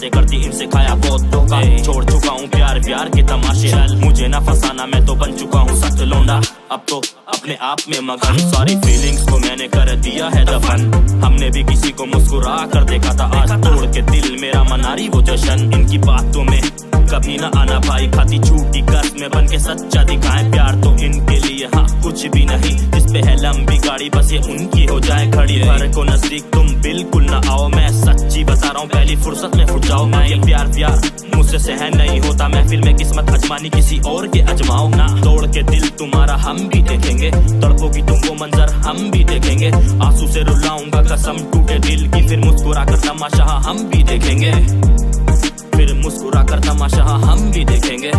बातें करती, इनसे खाया बहुत धोखा। छोड़ चुका हूँ प्यार प्यार के तमाशे, मुझे ना फसाना, मैं तो बन चुका हूँ सख्त लौंडा। अब तो अपने आप में मगन, सारी फीलिंग्स को मैंने कर दिया है दफन। हमने भी किसी को मुस्कुरा कर देखा था, आज तोड़ के दिल मेरा मनारी वो जश्न। इनकी बातों में कभी ना आना भाई, खाती झूठी कर्ज में बन के सच्चा दिखाएं प्यार तो इनके लिए हाँ कुछ भी नहीं। जिसपे है लंबी गाड़ी बस ये उनकी हो जाए खड़ी, फर्क को नजदीक तुम बिल्कुल ना आओ। मैं सच्ची बता रहा हूँ, पहली फुर्सत में फुट जाओ। मैं ये प्यार प्यार मुझसे सहन नहीं होता, महफिल में किस्मत अजमानी किसी और के अजमाओ ना। तोड़ के दिल तुम्हारा हम भी देखेंगे, तड़पों की तुमको मंजर हम भी देखेंगे। आंसू से रुलाऊंगा कसम टूटे दिल की, फिर मुस्कुरा कर तमाशा हम भी देखेंगे, फिर मुस्कुरा कर तमाशा हम भी देखेंगे।